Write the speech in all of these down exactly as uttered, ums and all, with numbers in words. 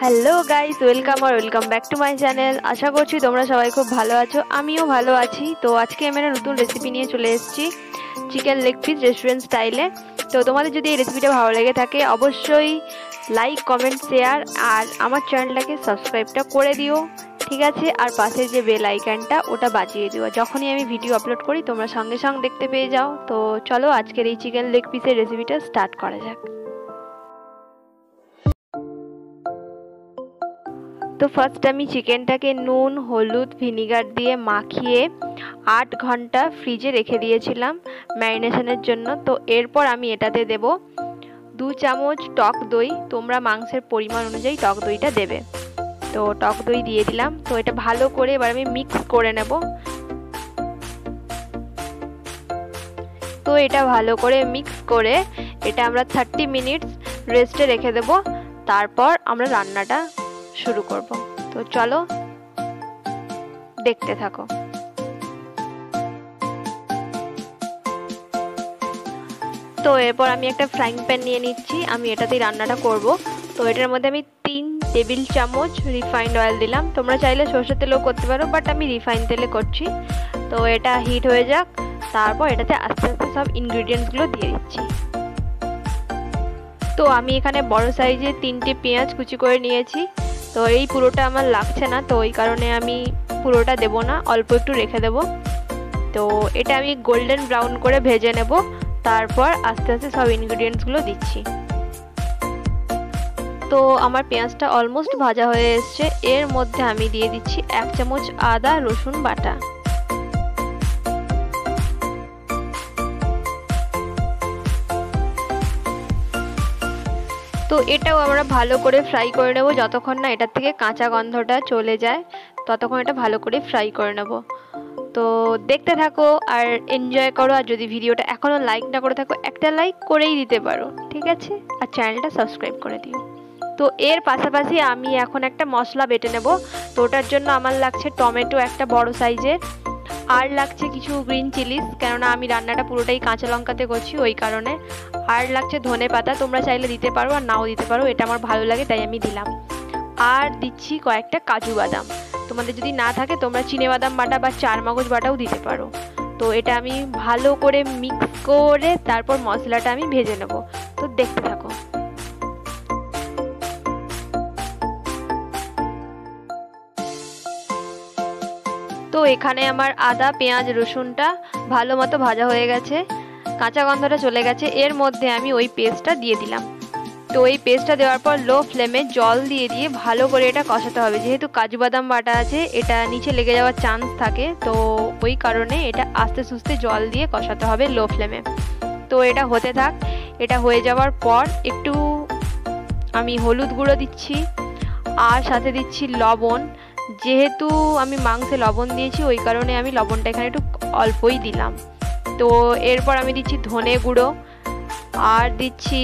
Hello guys welcome और welcome back to my channel. आशा करी तुम्हारा सबाई खूब भलो आছো, আমিও ভালো আছি। তো আজকে আমি একটা নতুন রেসিপি নিয়ে চলে এসেছি, চিকেন লেগ পিস রেস্টুরেন্ট স্টাইলে। তো তোমাদের যদি এই রেসিপিটা ভালো লেগে থাকে অবশ্যই লাইক কমেন্ট শেয়ার আর আমার চ্যানেলটাকে সাবস্ক্রাইবটা করে দিও, ঠিক আছে। আর পাশের যে বেল আইকনটা ওটা বাজিয়ে দিও, যখনই আমি ভিডিও আপলোড করি তোমরা সঙ্গে সঙ্গে দেখতে পেয়ে যাও। তো চলো আজকের এই চিকেন লেগ পিসের রেসিপিটা স্টার্ট করা যাক। तो फर्स्ट आमी चिकेनटाके नून हलुद भिनेगार दिए माखिए आठ घंटा फ्रिजे रेखे दिएछिलाम मैरिनेशनेर जोन्नो। तो एरपर आमी एटाते देब दो चामच टक दई, तोमरा मांसेर परिमाण अनुयायी टक दईटा देबे। तो टक दई दिए दिलाम। तो एटा भालो करे एबार आमी मिक्स करे नेब। तो एटा भालो करे मिक्स करे एटा आमरा थर्टी मिनिट्स रेस्टे रेखे देब, तारपर आमरा रान्नाटा शुरू करब। तो चलो देखते थाको। तो एरपर आमी एकटा फ्राइंग पैन निये निच्छि, आमी एटातेई रान्नाटा करब। तो एटार मध्य आमी तीन टेबिल चामच रिफाइंड अयल दिलाम, तोमरा चाइले सर्षेर तेलो करते पारो, बाट आमी रिफाइंड तेले करछि। तो एटा हिट हये जाक, तारपर एटाते आस्ते आस्ते सब इनग्रेडियेंट्स गुलो दिये दिच्छि। तो आमी एखाने बड़ो साइजे तीनटे पेंयाज कुचि करे नियेछि। तो ये पुरोटा आमार लागछे ना, तो ओई कारणे आमी पुरोटा देब ना, अल्प एकटू रेखे देब। तो एटा आमी गोल्डन ब्राउन करे भेजे नेब, तारपर आस्ते आस्ते सब इनग्रेडियेंट्सगुलो दिच्छि। तो आमार पेंयाजटा अलमोस्ट भाजा हये एसेछे। एर मध्य आमी दिये दिच्छि एक चामच आदा रसुन बाटा। तो এটাও আমরা ভালো করে ফ্রাই করে নেব, যতক্ষণ না এটা থেকে কাঁচা গন্ধটা চলে যায় ততক্ষণ এটা ভালো করে ফ্রাই করে নেব। তো দেখতে থাকো আর এনজয় করো। আর যদি ভিডিওটা এখনো লাইক না করে থাকো একটা লাইক করেই দিতে পারো, ঠিক আছে। আর চ্যানেলটা সাবস্ক্রাইব করে দিও। তো এর পাশাপাশি আমি এখন একটা মশলা বেটে নেব। তো ওটার জন্য আমার লাগছে টমেটো একটা বড় সাইজের, আর লাগছে কিছু গ্রিন চিলিস, কেননা আমি রান্নাটা পুরোটাই কাঁচা লঙ্কাতে করছি ওই কারণে। আর লাগছে ধনে পাতা, তোমরা চাইলে দিতে পারো আর নাও দিতে পারো, এটা আমার ভালো লাগে তাই আমি দিলাম। আর দিচ্ছি কয়েকটা কাজু বাদাম, তোমাদের যদি না থাকে তোমরা চিনে বাদাম বাটা বা চার মগজ বাটাও দিতে পারো। তো এটা আমি ভালো করে মিক্স করে তারপর মশলাটা আমি ভেজে নেব। তো দেখতে থাকো। तो एखाने आमार आदा पेंयाज रसुनटा भालो मतो भाजा हो गेछे, काँचा गन्धटा चले गेछे। एर मध्य आमी ओई पेस्टटा दिए दिलाम। तो ओई पेस्टटा देवार पर लो फ्लेमे जल दिए दिए भालो करे एटा कषाते होबे, जेहेतु काजू बादाम बाटा आछे एटा नीचे लेगे जावार चान्स थाके। तो ओई कारणे एटा आस्ते सुस्ते जल दिए कषाते होबे लो फ्लेमे। तो एटा होते थाक। एटा होये जावार पर एकटू आमी हलुद गुड़ो दिच्छी आर साथे दिच्छी लवण, जेहेतु आमी मांसे लवण दिएछि ओई कारणे आमी लवणटा एखाने एकटू अल्पई दिलाम। तो एरपर आमी दिच्छी धने गुड़ो आर दिच्छी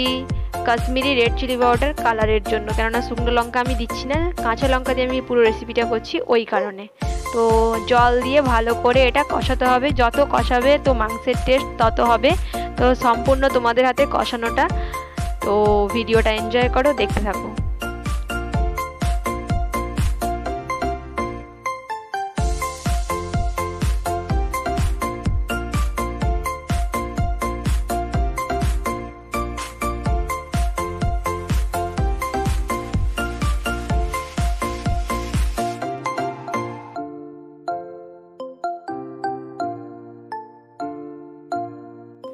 काश्मीरी रेड चिली पाउडार कालारेर जोन्नो, केनना शुकनो लंका आमी दिच्छी ना, काँचा लंका दिए आमी पुरो रेसिपिटा करछि ओई कारणे। तो जल दिए भालो करे एटा कषाते होबे, जत कषाबे तो मांसेर टेस्ट तत होबे। तो सम्पूर्ण तोमादेर हाते कषानोटा। तो भिडियोटा एनजय करो, देखते थाको।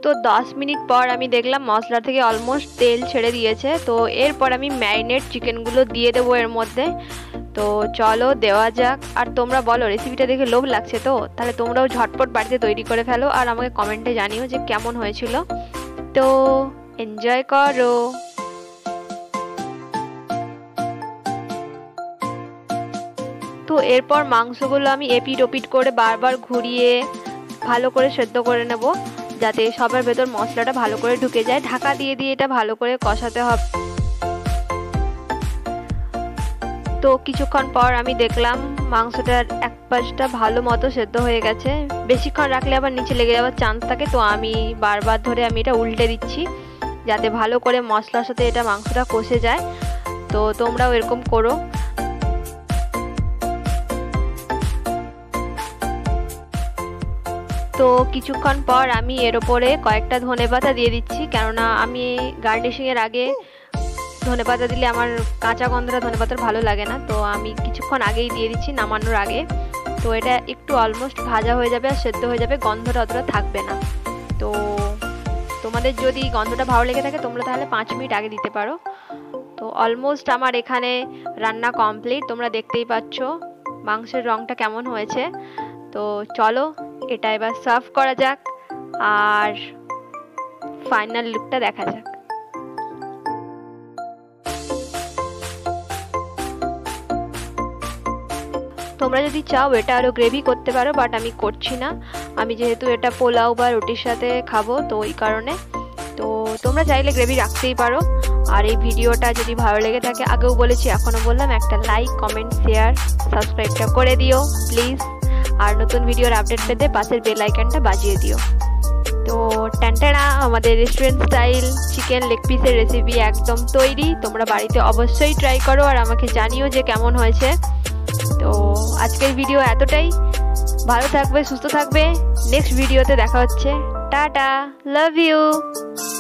तो दस मिनट पर आमी देखलाम मसला थेके अलमोस्ट तेल छेड़े दिएछे। तो एरपर आमी मैरिनेट चिकेनगुलो दिए देबो एर मध्य। तो चलो देवा जाक। आर तोमरा बोलो रेसिपिटा देखे लोभ लागछे, तो ताहले तोमराओ झटपट बाड़िते तैरि करे फेलो आर आमाके कमेंटे जानियो जे केमन हयेछिलो। तो एनजय करो। तो एरपर मांसगुलो आमी एपिट ओपिट करे बार बार घुरिए भालो करे सेद्धो करे नेबो, যাতে সবার ভেতর মশলাটা ভালো করে ঢুকে যায়। ঢাকা দিয়ে দিয়ে এটা ভালো করে কষাতে হবে। তো কিছুক্ষণ পর আমি দেখলাম মাংসটার এক পাশটা ভালো মতো সেদ্ধ হয়ে গেছে। বেশিক্ষণ রাখলে আবার নিচে লেগে যাওয়ার চান্স থাকে, তো আমি বারবার ধরে আমি এটা উল্টে দিচ্ছি যাতে ভালো করে মশলার সাথে এটা মাংসটা কষে যায়। তো তোমরাও এরকম করো। তো কিছুক্ষণ পর আমি এর উপরে কয়েকটা ধনেপাতা দিয়ে দিচ্ছি, কেননা আমি গার্নিশিংয়ের আগে ধনেপাতা দিলে আমার কাঁচা গন্ধটা ধনেপাতার ভালো লাগে না, তো আমি কিছুক্ষণ আগেই দিয়ে দিচ্ছি নামানোর আগে। তো এটা একটু অলমোস্ট ভাজা হয়ে যাবে আর সেদ্ধ হয়ে যাবে, গন্ধটা অতটা থাকবে না। তো তোমাদের যদি গন্ধটা ভালো লেগে থাকে তোমরা তাহলে পাঁচ মিনিট আগে দিতে পারো। তো অলমোস্ট আমার এখানে রান্না কমপ্লিট, তোমরা দেখতেই পাচ্ছ মাংসের রঙটা কেমন হয়েছে। তো চলো এটা এবার সার্ভ করা যাক আর ফাইনাল লুকটা দেখা যাক। তোমরা যদি চাও এটা আরও গ্রেভি করতে পারো, বাট আমি করছি না, আমি যেহেতু এটা পোলাও বা রুটির সাথে খাবো তো ওই কারণে। তো তোমরা চাইলে গ্রেভি রাখতেই পারো। আর এই ভিডিওটা যদি ভালো লেগে থাকে, আগেও বলেছি এখনও বললাম, একটা লাইক কমেন্ট শেয়ার সাবস্ক্রাইবটা করে দিও প্লিজ। আর নতুন ভিডিওর আপডেট পেতে পাশের বেল আইকনটা বাজিয়ে দিও। তো ট্যান্টানা আমাদের রেস্টুরেন্ট স্টাইল চিকেন লেগ পিসের রেসিপি একদম তৈরি, তোমরা বাড়িতে অবশ্যই ট্রাই করো আর আমাকে জানিও যে কেমন হয়েছে। তো আজকের ভিডিও এতটাই, ভালো থাকবে সুস্থ থাকবে, নেক্সট ভিডিওতে দেখা হচ্ছে, টাটা, লাভ ইউ।